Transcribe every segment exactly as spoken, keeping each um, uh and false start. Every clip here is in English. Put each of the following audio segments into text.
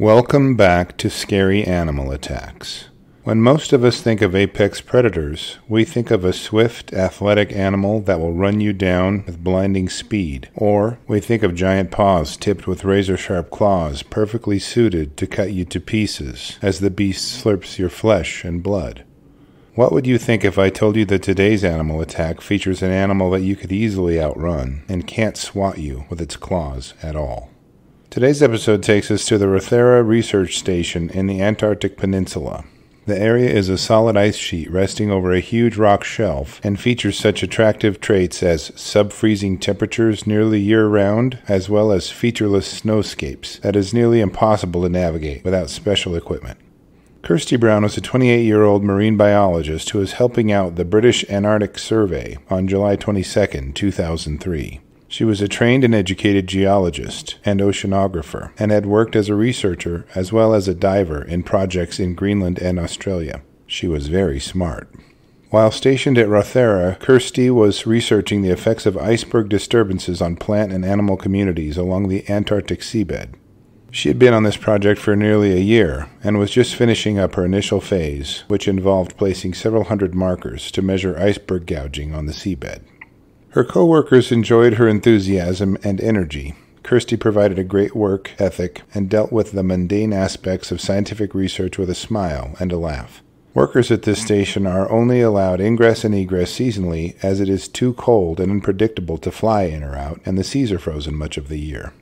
Welcome back to Scary Animal Attacks. When most of us think of apex predators, we think of a swift, athletic animal that will run you down with blinding speed, or we think of giant paws tipped with razor-sharp claws perfectly suited to cut you to pieces as the beast slurps your flesh and blood. What would you think if I told you that today's animal attack features an animal that you could easily outrun and can't swat you with its claws at all? Today's episode takes us to the Rothera Research Station in the Antarctic Peninsula. The area is a solid ice sheet resting over a huge rock shelf and features such attractive traits as sub-freezing temperatures nearly year-round, as well as featureless snowscapes that is nearly impossible to navigate without special equipment. Kirsty Brown was a twenty-eight-year-old marine biologist who was helping out the British Antarctic Survey on July twenty-second, two thousand three. She was a trained and educated geologist and oceanographer, and had worked as a researcher as well as a diver in projects in Greenland and Australia. She was very smart. While stationed at Rothera, Kirsty was researching the effects of iceberg disturbances on plant and animal communities along the Antarctic seabed. She had been on this project for nearly a year, and was just finishing up her initial phase, which involved placing several hundred markers to measure iceberg gouging on the seabed. Her co-workers enjoyed her enthusiasm and energy. Kirsty provided a great work ethic and dealt with the mundane aspects of scientific research with a smile and a laugh. Workers at this station are only allowed ingress and egress seasonally, as it is too cold and unpredictable to fly in or out, and the seas are frozen much of the year.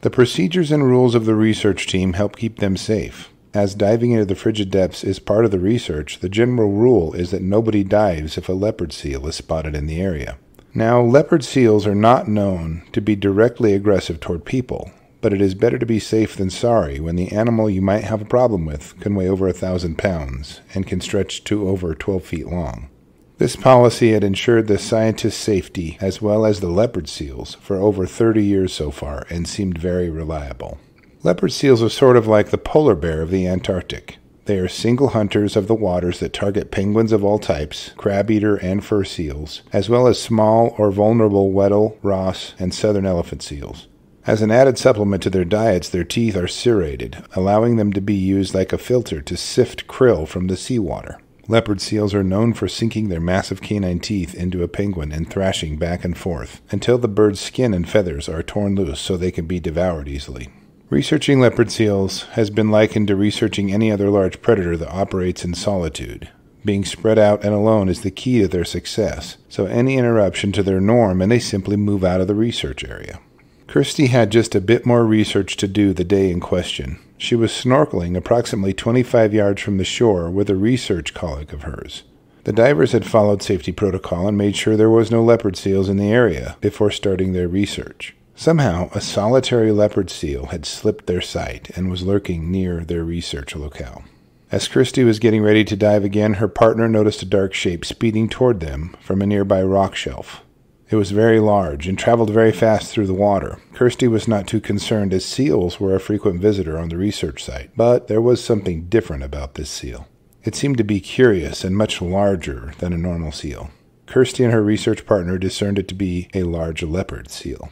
The procedures and rules of the research team help keep them safe. As diving into the frigid depths is part of the research, the general rule is that nobody dives if a leopard seal is spotted in the area. Now, leopard seals are not known to be directly aggressive toward people, but it is better to be safe than sorry when the animal you might have a problem with can weigh over a thousand pounds and can stretch to over twelve feet long. This policy had ensured the scientists' safety as well as the leopard seals for over thirty years so far and seemed very reliable. Leopard seals are sort of like the polar bear of the Antarctic. They are single hunters of the waters that target penguins of all types, crab-eater and fur seals, as well as small or vulnerable Weddell, Ross, and southern elephant seals. As an added supplement to their diets, their teeth are serrated, allowing them to be used like a filter to sift krill from the seawater. Leopard seals are known for sinking their massive canine teeth into a penguin and thrashing back and forth, until the bird's skin and feathers are torn loose so they can be devoured easily. Researching leopard seals has been likened to researching any other large predator that operates in solitude. Being spread out and alone is the key to their success, so any interruption to their norm and they simply move out of the research area. Kirsty had just a bit more research to do the day in question. She was snorkeling approximately twenty-five yards from the shore with a research colleague of hers. The divers had followed safety protocol and made sure there was no leopard seals in the area before starting their research. Somehow, a solitary leopard seal had slipped their sight and was lurking near their research locale. As Kirsty was getting ready to dive again, her partner noticed a dark shape speeding toward them from a nearby rock shelf. It was very large and traveled very fast through the water. Kirsty was not too concerned as seals were a frequent visitor on the research site, but there was something different about this seal. It seemed to be curious and much larger than a normal seal. Kirsty and her research partner discerned it to be a large leopard seal.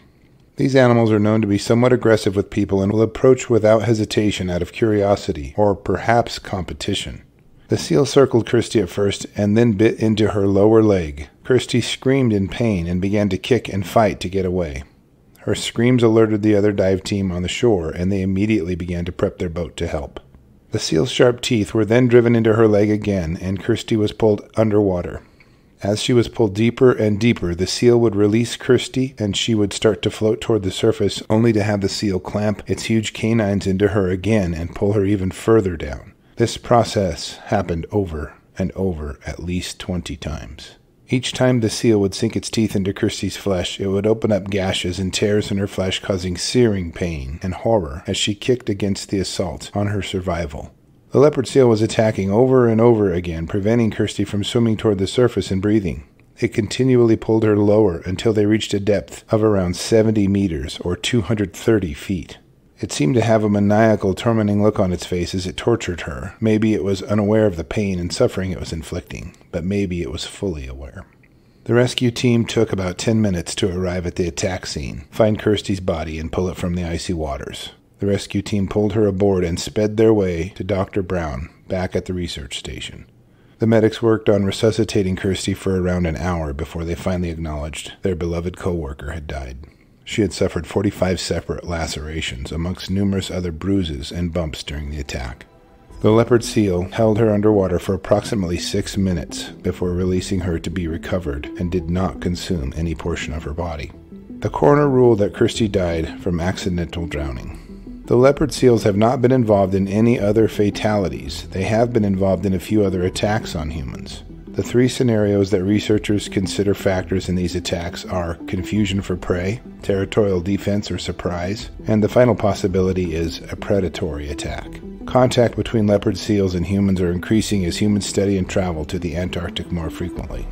These animals are known to be somewhat aggressive with people and will approach without hesitation out of curiosity or perhaps competition. The seal circled Kirsty at first and then bit into her lower leg. Kirsty screamed in pain and began to kick and fight to get away. Her screams alerted the other dive team on the shore and they immediately began to prep their boat to help. The seal's sharp teeth were then driven into her leg again and Kirsty was pulled underwater. As she was pulled deeper and deeper, the seal would release Kirsty, and she would start to float toward the surface, only to have the seal clamp its huge canines into her again and pull her even further down. This process happened over and over at least twenty times. Each time the seal would sink its teeth into Kirsty's flesh, it would open up gashes and tears in her flesh, causing searing pain and horror as she kicked against the assault on her survival. The leopard seal was attacking over and over again, preventing Kirsty from swimming toward the surface and breathing. It continually pulled her lower until they reached a depth of around seventy meters or two hundred thirty feet. It seemed to have a maniacal, tormenting look on its face as it tortured her. Maybe it was unaware of the pain and suffering it was inflicting, but maybe it was fully aware. The rescue team took about ten minutes to arrive at the attack scene, find Kirsty's body, and pull it from the icy waters. The rescue team pulled her aboard and sped their way to Doctor Brown, back at the research station. The medics worked on resuscitating Kirsty for around an hour before they finally acknowledged their beloved co-worker had died. She had suffered forty-five separate lacerations, amongst numerous other bruises and bumps during the attack. The Leopard Seal held her underwater for approximately six minutes before releasing her to be recovered and did not consume any portion of her body. The coroner ruled that Kirsty died from accidental drowning. The Leopard Seals have not been involved in any other fatalities. They have been involved in a few other attacks on humans. The three scenarios that researchers consider factors in these attacks are confusion for prey, territorial defense or surprise, and the final possibility is a predatory attack. Contact between Leopard Seals and humans are increasing as humans study and travel to the Antarctic more frequently.